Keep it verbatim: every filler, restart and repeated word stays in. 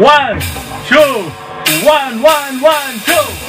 One, two, one, one, one, two.